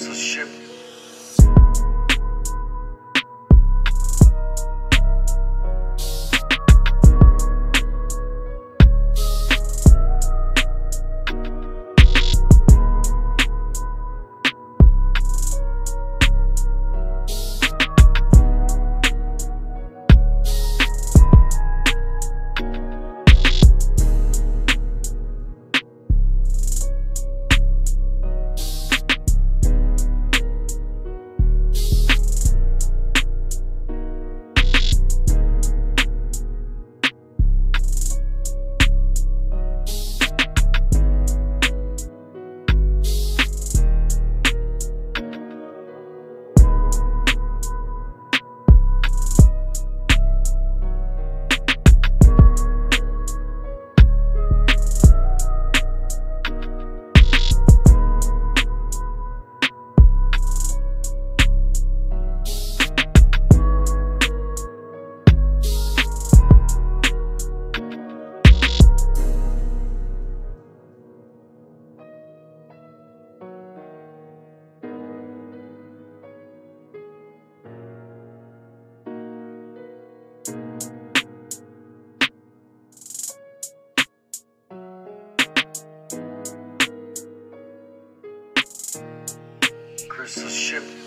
universal ship. Crystal ship.